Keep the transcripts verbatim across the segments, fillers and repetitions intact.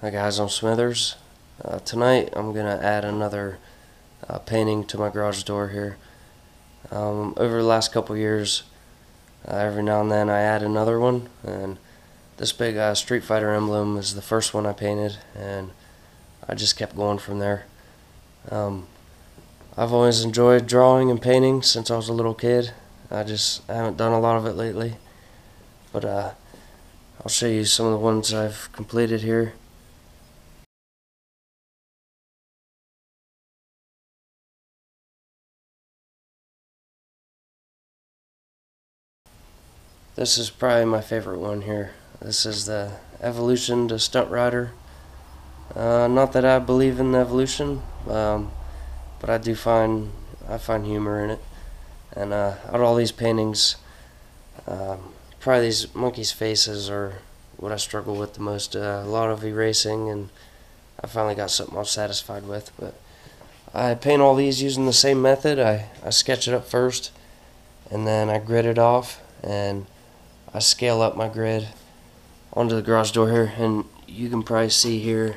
Hi guys, I'm Smithers. Uh, tonight I'm going to add another uh, painting to my garage door here. Um, over the last couple years, uh, every now and then I add another one, and this big uh, Street Fighter emblem is the first one I painted, and I just kept going from there. Um, I've always enjoyed drawing and painting since I was a little kid. I just haven't done a lot of it lately, but uh, I'll show you some of the ones I've completed here. This is probably my favorite one here. This is the evolution to Stunt Rider. Uh, not that I believe in the evolution, um, but I do find I find humor in it. And uh, out of all these paintings, um, probably these monkeys' faces are what I struggle with the most. Uh, a lot of erasing, and I finally got something I'm satisfied with. But I paint all these using the same method. I, I sketch it up first, and then I grid it off, and I scale up my grid onto the garage door here, and you can probably see here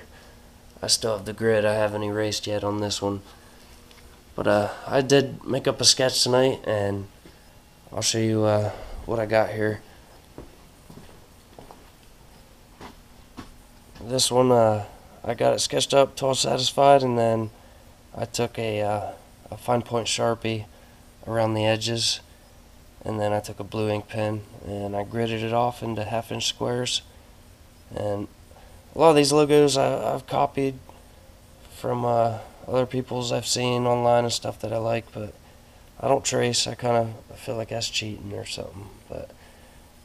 I still have the grid. I haven't erased yet on this one, but uh, I did make up a sketch tonight, and I'll show you uh, what I got here. This one, uh, I got it sketched up till satisfied, and then I took a, uh, a fine point Sharpie around the edges, and then I took a blue ink pen and I gridded it off into half inch squares. And a lot of these logos I, I've copied from uh, other people's I've seen online and stuff that I like, but I don't trace. I kind of feel like that's cheating or something. But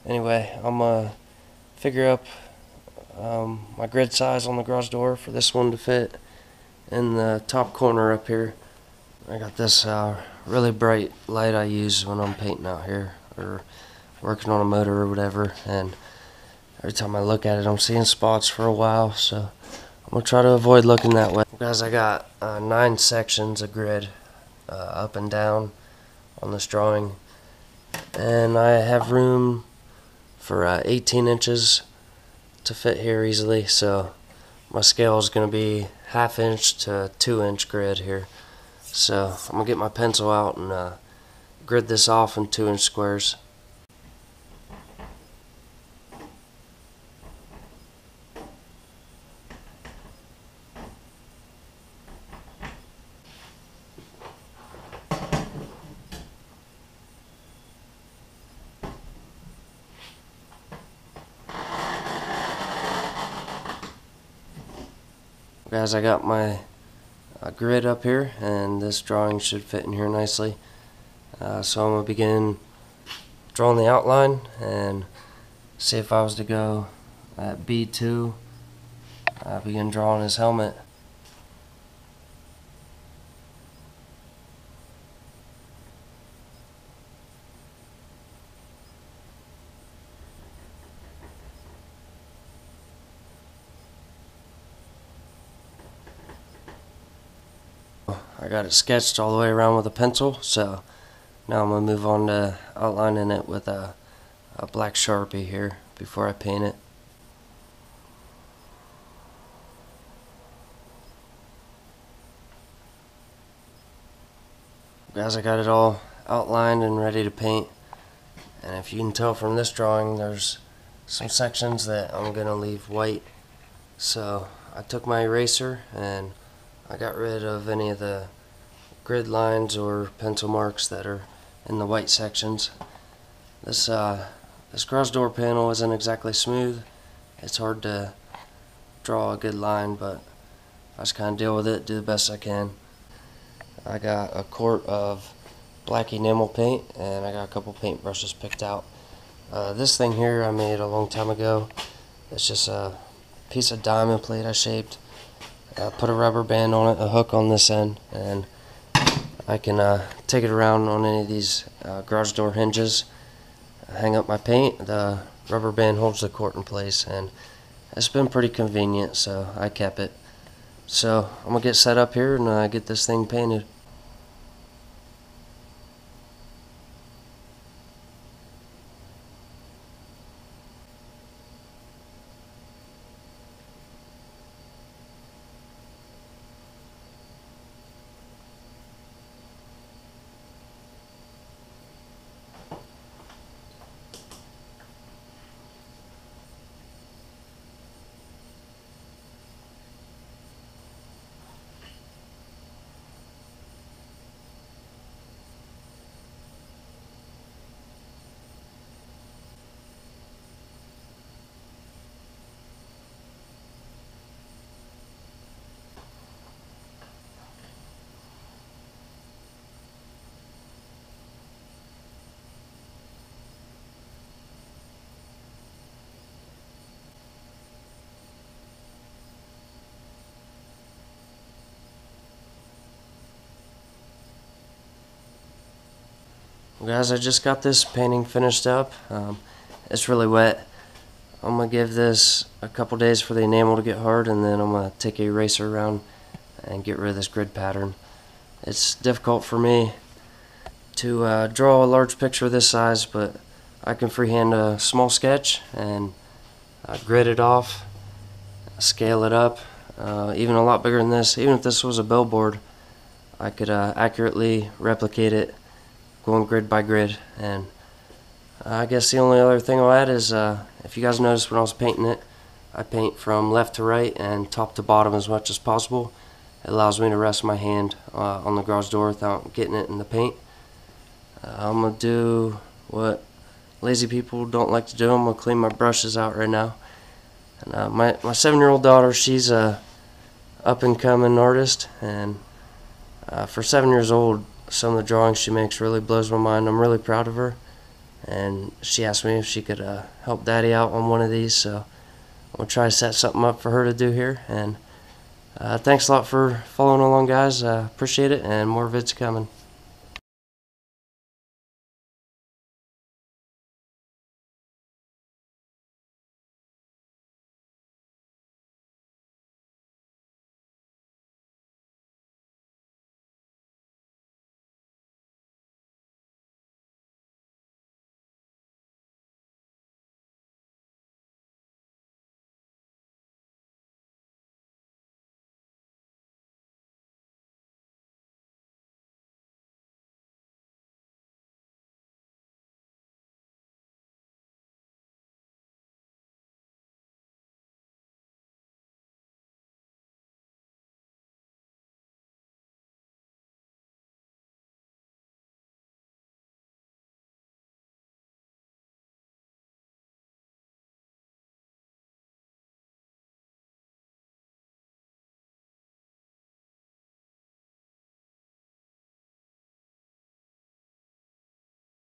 anyway, I'm gonna figure up um, my grid size on the garage door for this one to fit in the top corner up here. I got this uh, really bright light I use when I'm painting out here or working on a motor or whatever, and every time I look at it I'm seeing spots for a while, so I'm going to try to avoid looking that way. Guys, I got uh, nine sections of grid uh, up and down on this drawing, and I have room for uh, eighteen inches to fit here easily, so my scale is going to be half inch to two inch grid here. So I'm going to get my pencil out and uh, grid this off in two inch squares. Guys, I got my a grid up here, and this drawing should fit in here nicely. Uh, so I'm going to begin drawing the outline, and see if I was to go at B two, I begin drawing his helmet. I got it sketched all the way around with a pencil, so now I'm going to move on to outlining it with a, a black Sharpie here before I paint it. Guys, I got it all outlined and ready to paint, and if you can tell from this drawing, there's some sections that I'm going to leave white. So I took my eraser and I got rid of any of the grid lines or pencil marks that are in the white sections. This uh, this garage door panel isn't exactly smooth. It's hard to draw a good line, but I just kind of deal with it, do the best I can. I got a quart of black enamel paint, and I got a couple paint brushes picked out. Uh, this thing here I made a long time ago. It's just a piece of diamond plate I shaped. Uh, put a rubber band on it, a hook on this end, and I can uh, take it around on any of these uh, garage door hinges. I hang up my paint, the rubber band holds the quart in place, and it's been pretty convenient, so I kept it. So I'm going to get set up here and uh, get this thing painted. Well, guys, I just got this painting finished up. Um, it's really wet. I'm going to give this a couple days for the enamel to get hard, and then I'm going to take a eraser around and get rid of this grid pattern. It's difficult for me to uh, draw a large picture this size, but I can freehand a small sketch and uh, grid it off, scale it up, uh, even a lot bigger than this. Even if this was a billboard, I could uh, accurately replicate it, going grid by grid. And I guess the only other thing I'll add is, uh, if you guys noticed when I was painting it, I paint from left to right and top to bottom as much as possible. It allows me to rest my hand uh, on the garage door without getting it in the paint. Uh, I'm going to do what lazy people don't like to do. I'm going to clean my brushes out right now. And, uh, my my seven-year-old daughter, she's a up-and-coming artist, and uh, for seven years old, some of the drawings she makes really blows my mind. I'm really proud of her, and she asked me if she could uh, help Daddy out on one of these, so I'm going to try to set something up for her to do here. And uh, thanks a lot for following along, guys. Uh, appreciate it, and more vids coming.